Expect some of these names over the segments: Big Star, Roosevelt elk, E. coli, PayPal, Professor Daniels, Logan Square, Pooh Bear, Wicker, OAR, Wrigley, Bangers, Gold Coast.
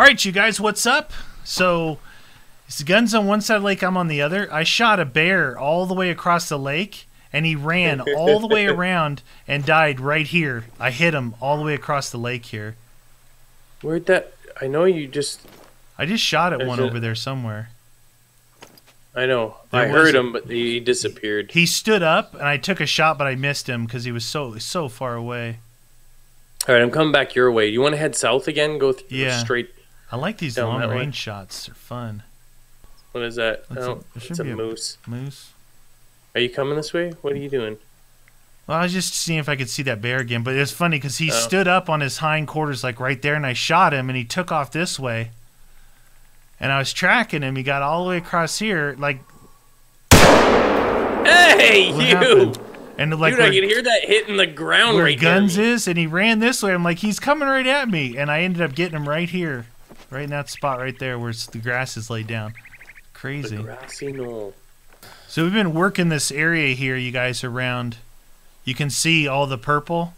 Alright, you guys, what's up? So, his gun's on one side of the lake, I'm on the other. I shot a bear all the way across the lake, and he ran all the way around and died right here. I hit him all the way across the lake here. Where'd that... I know you just... I just shot at one over there somewhere. I know. I heard him, but he disappeared. He stood up, and I took a shot, but I missed him because he was so far away. All right, I'm coming back your way. You want to head south again? Go straight... I like these long-range shots. They're fun. What is that? Oh, it's a moose. Moose. Are you coming this way? What are you doing? Well, I was just seeing if I could see that bear again. But it's funny because he stood up on his hindquarters like right there, and I shot him, and he took off this way. And I was tracking him. He got all the way across here, like. Hey, what happened? And like, dude, I can hear that hitting the ground right there. Where Guns is, and he ran this way. I'm like, he's coming right at me, and I ended up getting him right here. Right in that spot right there where the grass is laid down. Crazy. The grassy knoll. So we've been working this area here, you guys, around. You can see all the purple.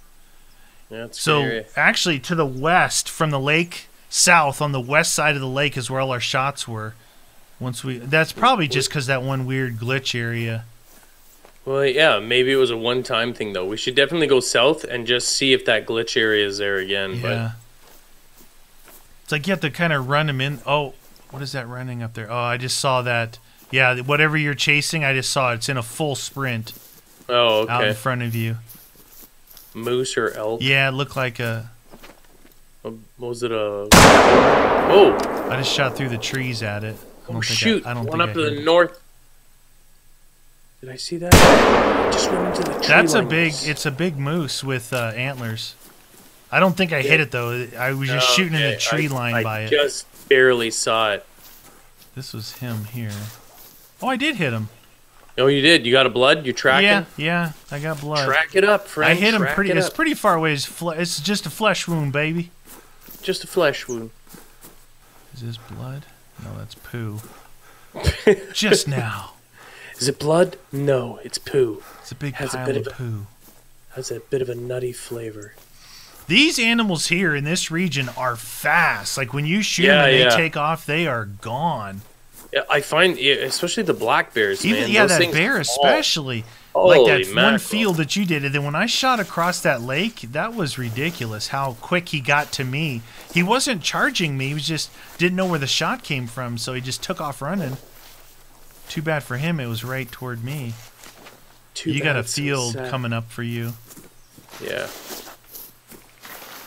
Yeah, it's so actually to the west from the lake, south on the west side of the lake is where all our shots were. Once we, that's probably just because that one weird glitch area. Well, yeah, maybe it was a one-time thing, though. We should definitely go south and just see if that glitch area is there again. Yeah. But it's like you have to kind of run him in. Oh, what is that running up there? Oh, I just saw that. Yeah, whatever you're chasing, I just saw it. It's in a full sprint. Oh, okay. Out in front of you. Moose or elk? Yeah, it looked like a was it a... Oh! I just shot through the trees at it. Oh, shoot! I don't think up to the north. Did I see that? I just went into the tree. That's a big... It's a big moose with antlers. I don't think I hit it, though. I was just shooting in a tree line by it. I just barely saw it. This was him here. Oh, I did hit him. Oh, you did? You got a blood? You tracking? Yeah, I got blood. Track it up, friend. I hit him pretty... It's pretty far away. It's just a flesh wound, baby. Just a flesh wound. Is this blood? No, that's poo. Just now. Is it blood? No, it's poo. It's a big pile of poo. Has a bit of a nutty flavor. These animals here in this region are fast. Like, when you shoot them and they take off, they are gone. Yeah, I find, especially the black bears, man. Yeah, those that bear especially. Like that one field that you did. And then when I shot across that lake, that was ridiculous how quick he got to me. He wasn't charging me. He was just didn't know where the shot came from, so he just took off running. Too bad for him. It was right toward me. You got a field coming up for you. Yeah.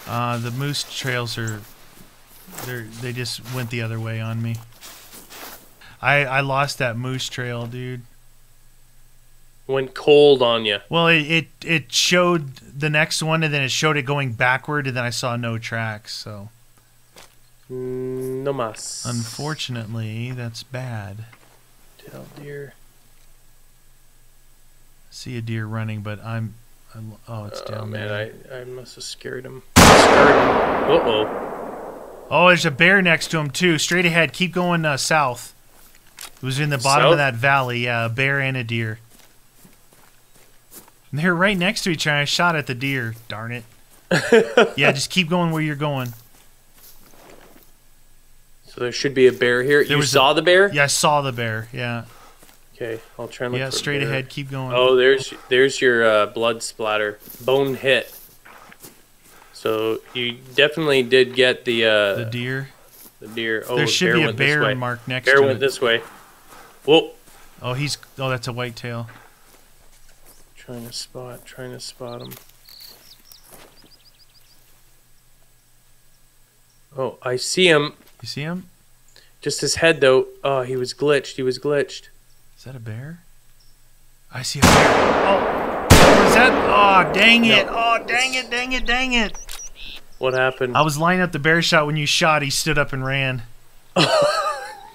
The moose trails are, they just went the other way on me. I lost that moose trail, dude. Went cold on you. Well, it showed the next one, and then it showed it going backward, and then I saw no tracks, so. No mas. Unfortunately, that's bad. Tell deer. See a deer running, but oh, it's down there. Oh, man, I must have scared him. Uh-oh. Oh, there's a bear next to him, too. Straight ahead. Keep going south. It was in the bottom of that valley. Yeah, a bear and a deer. And they're right next to each other. I shot at the deer. Darn it. Yeah, just keep going where you're going. So there should be a bear here. You saw the bear? Yeah, I saw the bear, yeah. Okay, I'll try and look for straight ahead, keep going. Oh, there's your blood splatter. Bone hit. So you definitely did get the deer. The deer. Oh, there should be a bear mark next to it. Bear went this way. Whoa. Oh, that's a whitetail. Trying to spot him. Oh, I see him. You see him? Just his head though. Oh, he was glitched. Is that a bear? I see a bear. Oh, is that? Oh, dang it. Oh, dang it. What happened? I was lining up the bear shot when you shot. He stood up and ran.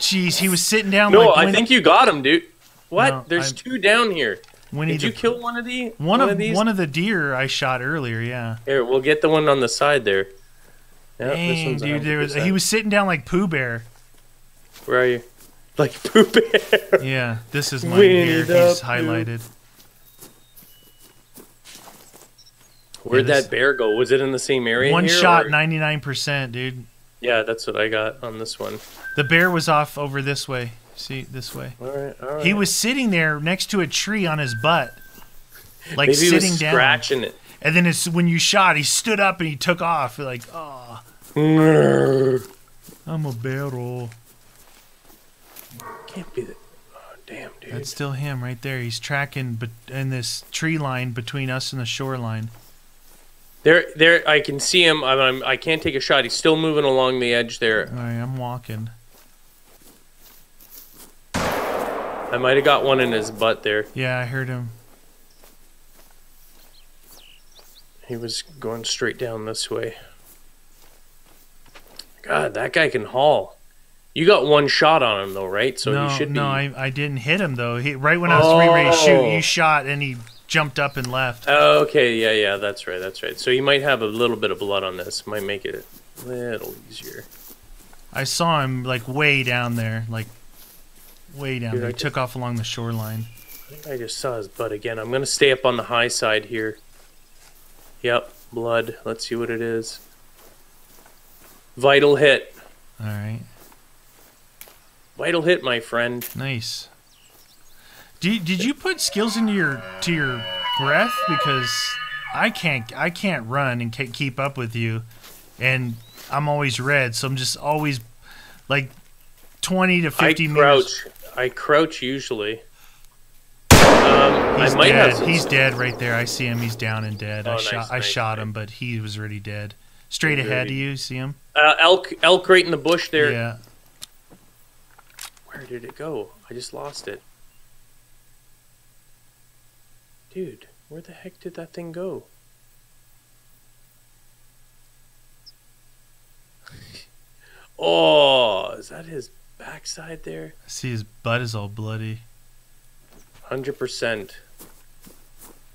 Jeez, he was sitting down. No, I think you got him, dude. What? No, there's two down here. Did you kill one of these? One of the deer I shot earlier, yeah. Here, we'll get the one on the side there. Yep, dang, this one's dude. He was sitting down like Pooh Bear. Where are you? Like Pooh Bear. Yeah, this is mine here. He's highlighted. Where'd that bear go? Was it in the same area? One shot, 99%, dude. Yeah, that's what I got on this one. The bear was off over this way. See, this way. All right, all right. He was sitting there next to a tree on his butt. Like maybe sitting he was scratching down. It. And then it's when you shot, he stood up and he took off. You're like, oh. I'm a barrel. Can't be that. Oh, damn, dude. That's still him right there. He's tracking in this tree line between us and the shoreline. There, I can see him. I can't take a shot. He's still moving along the edge there. All right, I'm walking. I might have got one in his butt there. Yeah, I heard him. He was going straight down this way. God, that guy can haul. You got one shot on him, though, right? So no, you should be... No, I didn't hit him, though. He, right when I was ready to shoot, you shot, and he jumped up and left. Oh, okay, yeah, that's right, So you might have a little bit of blood on this. Might make it a little easier. I saw him, like, way down there. Like, way down there. He took off along the shoreline. I think I just saw his butt again. I'm going to stay up on the high side here. Yep, blood. Let's see what it is. Vital hit. All right. Vital hit, my friend. Nice. Did you put skills into your breath? Because I can't run and can't keep up with you, and I'm always red, so I'm just always like 20 to 50 meters. I crouch usually. He's dead. He's dead right there. I see him. He's down and dead. Oh, I shot him, but he was already dead. Straight ahead of you. See him? Elk right in the bush there. Yeah. Where did it go? I just lost it. Dude, where the heck did that thing go? Oh, is that his backside there? I see his butt is all bloody. 100%.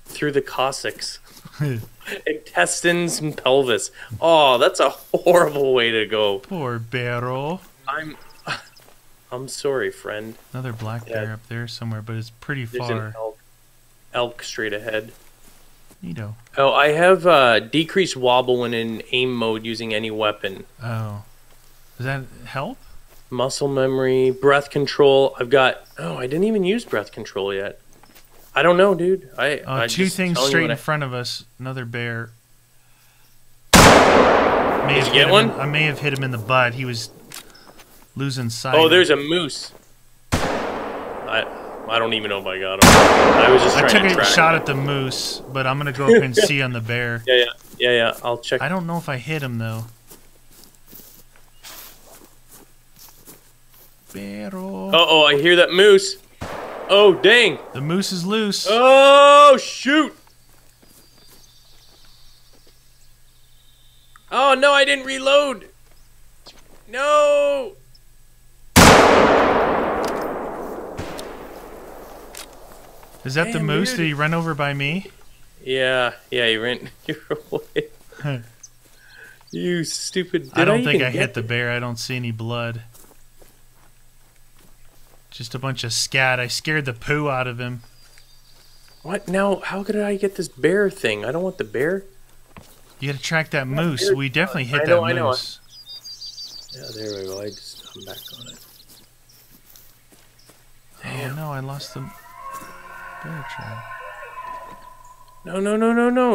Through the Cossacks. Intestines and pelvis. Oh, that's a horrible way to go. Poor Barrel. I'm sorry, friend. Another black bear up there somewhere, but it's pretty far. There's an elk straight ahead. Neato. Oh, I have decreased wobble when in aim mode using any weapon. Oh. Does that help? Muscle memory, breath control. I've got... Oh, I didn't even use breath control yet. I don't know, dude. I two things straight in front of us. Another bear. Did you get one? I may have hit him in the butt. He was... losing sight. Oh, there's a moose. I don't even know if I got him. I was just trying to track. I took a shot at the moose, but I'm gonna go up and see on the bear. Yeah. I'll check. I don't know if I hit him though. Barrel. Oh, I hear that moose. Oh, dang. The moose is loose. Oh, shoot. Oh no, I didn't reload. No. Is that the moose? Dude. Did he run over by me? Yeah, he ran your way. You stupid. Did I don't think I hit the bear. I don't see any blood. Just a bunch of scat. I scared the poo out of him. What? Now, how could I get this bear thing? I don't want the bear. You gotta track that moose. We definitely hit that moose. Yeah, there we go. I'm back on it. Damn. Oh no, I lost the... No,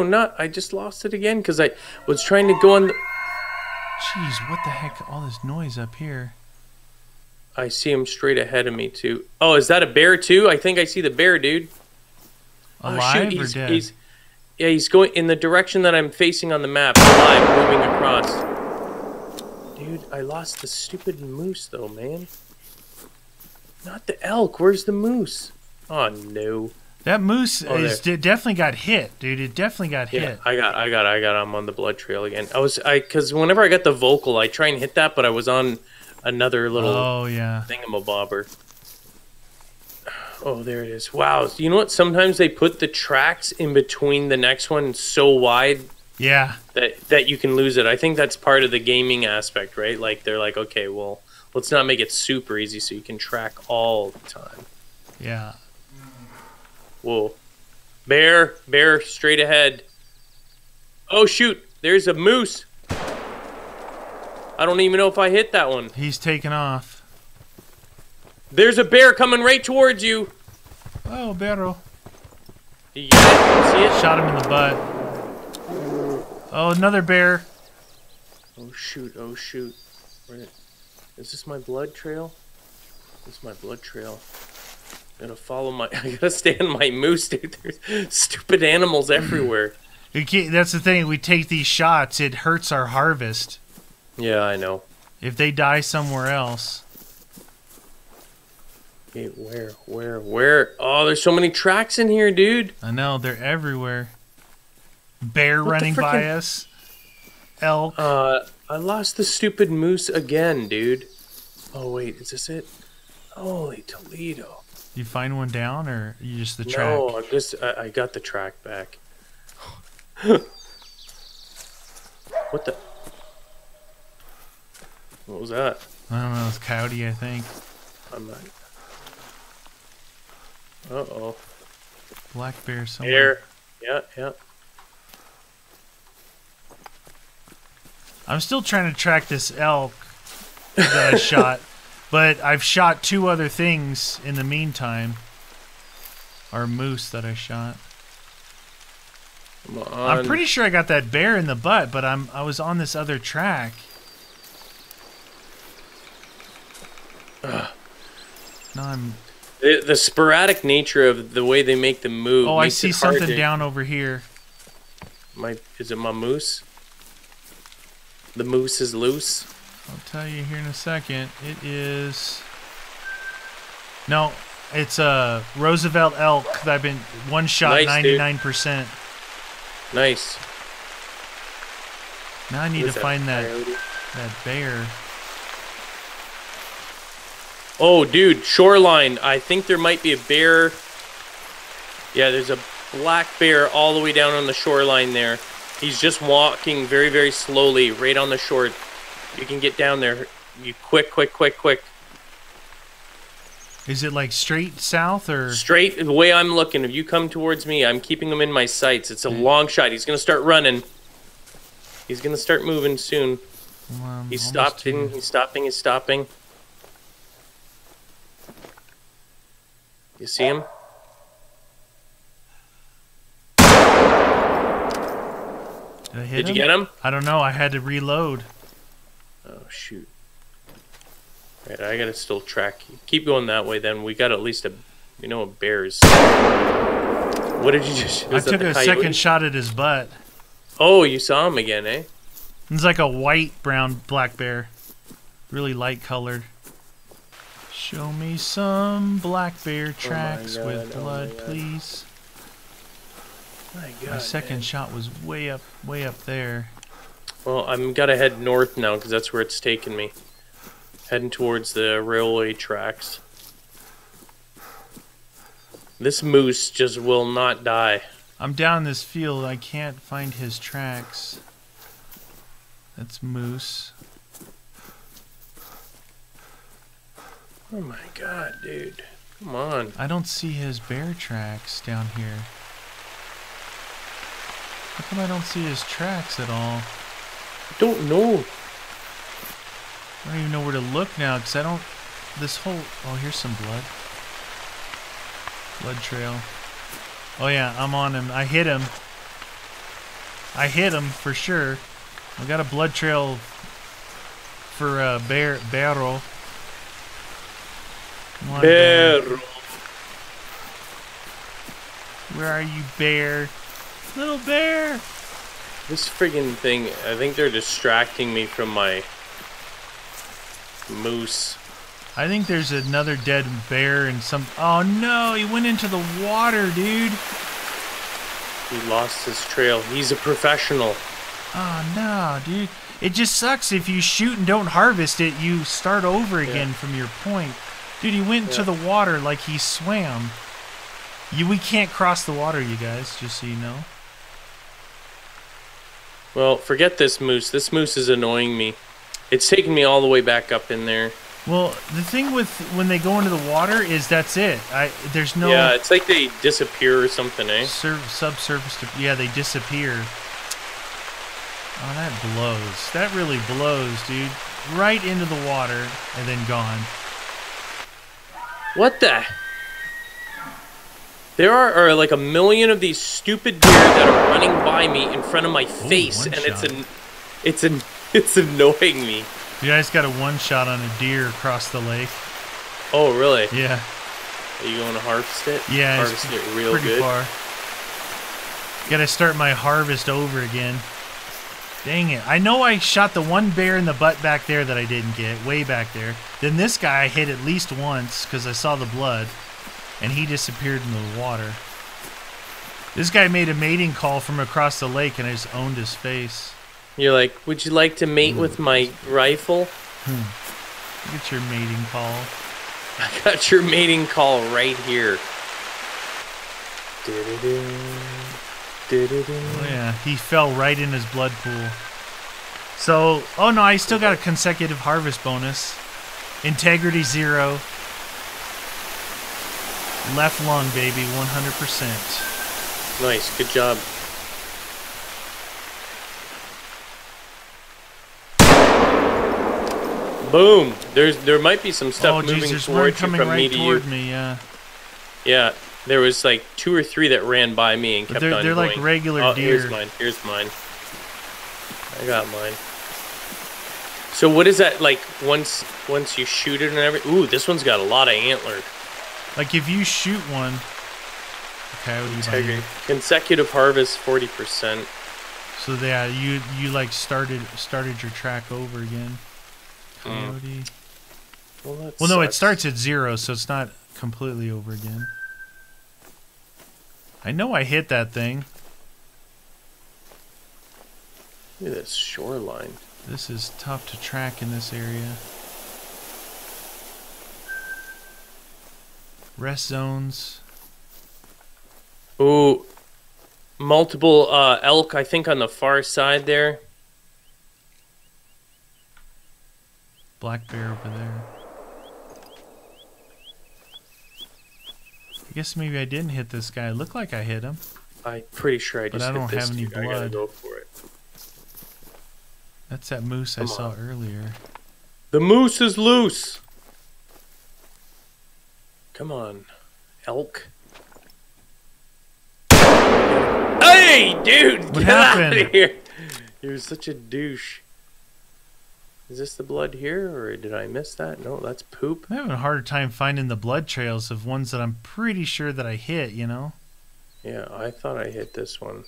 not. I just lost it again because I was trying to go on the... Jeez, what the heck? All this noise up here. I see him straight ahead of me, too. Oh, is that a bear, too? I think I see the bear, dude. Alive shoot, or dead? Yeah, he's going in the direction that I'm facing on the map. Alive, moving across. Dude, I lost the stupid moose, though, man. Not the elk. Where's the moose? Oh, no. That moose definitely got hit, dude. It definitely got hit. I got. I'm on the blood trail again. Because whenever I got the vocal, I try and hit that, but I was on another little thingamabobber. Oh, there it is. Wow. You know what? Sometimes they put the tracks in between the next one so wide that you can lose it. I think that's part of the gaming aspect, right? Like, they're like, okay, well, let's not make it super easy so you can track all the time. Yeah. Whoa. Bear, straight ahead. Oh, shoot. There's a moose. I don't even know if I hit that one. He's taking off. There's a bear coming right towards you. Oh, barrel. Did you see it? Shot him in the butt. Oh, another bear. Oh, shoot. Oh, shoot. Is this my blood trail? This is my blood trail. I'm gonna follow my... I gotta stay on my moose, dude. There's stupid animals everywhere. You can't, that's the thing. We take these shots. It hurts our harvest. Yeah, I know. If they die somewhere else. Okay, where? Oh, there's so many tracks in here, dude. I know. They're everywhere. Bear running by us. Elk. I lost the stupid moose again, dude. Oh, wait. Is this it? Holy Toledo. You find one down, or you just the track? No, I got the track back. What the? What was that? I don't know. It's coyote, I think. I'm not. Uh-oh. Black bear somewhere. Bear. Yeah. I'm still trying to track this elk that I shot. But I've shot two other things in the meantime. Or moose that I shot. I'm pretty sure I got that bear in the butt, but I was on this other track. Ugh. No, I'm... The sporadic nature of the way they make them move. Oh, I see something down over here. Is it my moose? The moose is loose. I'll tell you here in a second. It is... No, it's a Roosevelt elk that I've been one shot 99%. Nice. Now I need to find that bear. Oh, dude, shoreline. I think there might be a bear. Yeah, there's a black bear all the way down on the shoreline there. He's just walking very, very slowly right on the shore. You can get down there. You quick. Is it like straight south or? Straight, the way I'm looking. If you come towards me, I'm keeping him in my sights. It's a long shot. He's going to start running. He's going to start moving soon. He's stopping. He's stopping. You see him? Did you get him? I don't know. I had to reload. Oh, shoot. All right, I gotta still track. Keep going that way, then. We got at least a bear is... What did you just... I took a second shot at his butt. Oh, you saw him again, eh? It's like a white, brown, black bear. Really light colored. Show me some black bear tracks with blood, please. My second shot was way up there. Well, I'm gotta head north now because that's where it's taking me. Heading towards the railway tracks. This moose just will not die. I'm down this field. I can't find his tracks. That's moose. Oh my god, dude. Come on. I don't see his bear tracks down here. How come I don't see his tracks at all? Don't know. I don't even know where to look now because I don't. This whole. Oh, here's some blood. Blood trail. Oh yeah, I'm on him. I hit him. I hit him for sure. I got a blood trail for a barrel. Barrel. Where are you, bear? Little bear. This friggin' thing, I think they're distracting me from my moose. I think there's another dead bear and some... Oh no, he went into the water, dude. He lost his trail. He's a professional. Oh no, dude. It just sucks if you shoot and don't harvest it, you start over again from your point. Dude, he went into the water like he swam. We can't cross the water, you guys, just so you know. Well, forget this moose. This moose is annoying me. It's taking me all the way back up in there. Well, the thing with when they go into the water is that's it. There's no... Yeah, it's like they disappear or something, eh? Subsurface... Yeah, they disappear. Oh, that blows. That really blows, dude. Right into the water and then gone. What the? There are like a million of these stupid deer that are running by me in front of my face. Ooh, and it's annoying me. Dude, I just got a one-shot on a deer across the lake. Oh, really? Yeah. Are you going to harvest it? Yeah, harvest it real good. Far. Gotta start my harvest over again. Dang it. I know I shot the one bear in the butt back there that I didn't get, way back there. Then this guy I hit at least once because I saw the blood, and he disappeared into the water. This guy made a mating call from across the lake, and I just owned his face. You're like, would you like to mate with my rifle? Hmm. Get your mating call. I got your mating call right here. Oh, yeah, he fell right in his blood pool. So, oh no, I still got a consecutive harvest bonus. Integrity 0. Left lung, baby, 100%. Nice, good job. Boom! There might be some stuff moving forward from me to you. Yeah, there was like 2 or 3 that ran by me and kept on going. They're like regular deer. Here's mine. Here's mine. I got mine. So what is that like? Once you shoot it and everything. Ooh, this one's got a lot of antler. Like if you shoot one. Okay, what do you mean? Consecutive harvest, 40%. So yeah, you like started your track over again. Mm. Well, no, it starts at 0, so it's not completely over again. I know I hit that thing. Look at this shoreline. This is tough to track in this area. Rest zones. Ooh, multiple elk, I think, on the far side there. Black bear over there. I guess maybe I didn't hit this guy. It looked like I hit him. I'm pretty sure I just hit this. But I don't have any blood. I gotta go for it. That's that moose I saw earlier. The moose is loose! Come on, elk. Hey, dude! Get out of here! You're such a douche. Is this the blood here, or did I miss that? No, that's poop. I'm having a harder time finding the blood trails of ones that I'm pretty sure that I hit, you know? Yeah, I thought I hit this one.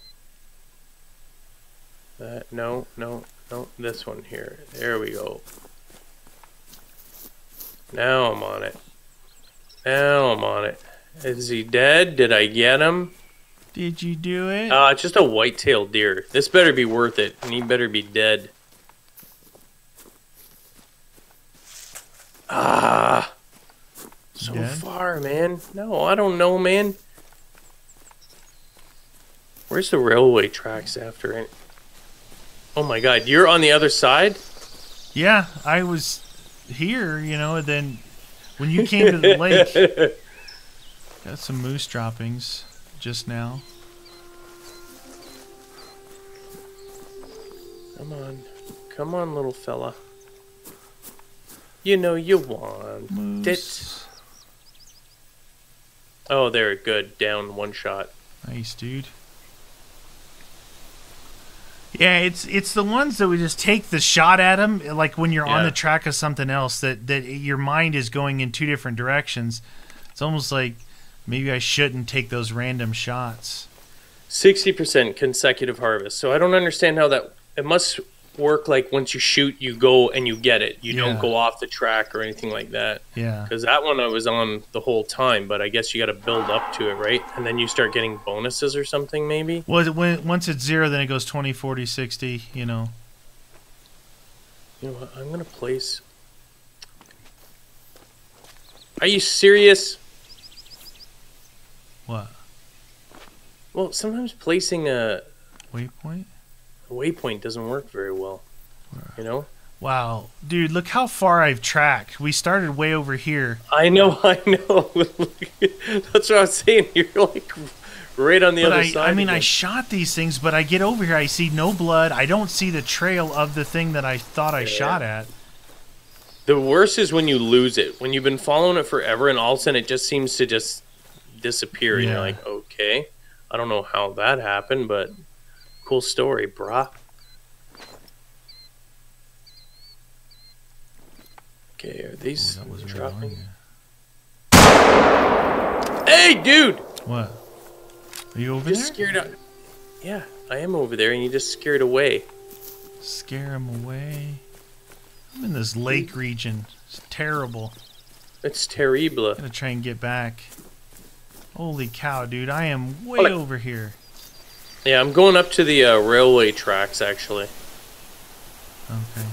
No, this one here. There we go. Now I'm on it. Now I'm on it. Is he dead? Did I get him? Did you do it? Just a white-tailed deer. This better be worth it, and he better be dead. Ah, so far, man. No, I don't know, man. Where's the railway tracks after it? Oh my God, you're on the other side? Yeah, I was here, you know, and then when you came to the lake, got some moose droppings just now. Come on. Come on, little fella. You know you want moose. It. Oh, there, good. Down 1 shot. Nice, dude. Yeah, it's the ones that we just take the shot at them, like when you're on the track of something else, that your mind is going in 2 different directions. It's almost like maybe I shouldn't take those random shots. 60% consecutive harvest. So I don't understand how that... It must... work like once you shoot, you go and you get it. You don't go off the track or anything like that. Yeah. Because that one I was on the whole time, but I guess you got to build up to it, right? And then you start getting bonuses or something, maybe? Well, once it's 0, then it goes 20, 40, 60, you know. You know what? I'm going to place... Are you serious? What? Well, sometimes placing a... Waypoint? Waypoint doesn't work very well, you know. Wow, dude, look how far I've tracked. We started way over here. I know, I know. That's what I was saying. You're like Right on the other side. I mean, again. I shot these things, but I get over here, I see no blood. I don't see the trail of the thing that I thought I shot at. The worst is when you lose it. When you've been following it forever, and all of a sudden it just seems to just disappear. Yeah. And you're like, okay, I don't know how that happened, but cool story, brah. Okay, are these dropping? Hey, dude! What? Are you over there? Scared out. Yeah, I am over there, and you just scared away. Scare him away. I'm in this lake region. It's terrible. It's terrible. I'm gonna try and get back. Holy cow, dude! I am way over here. Yeah, I'm going up to the railway tracks, actually. Okay.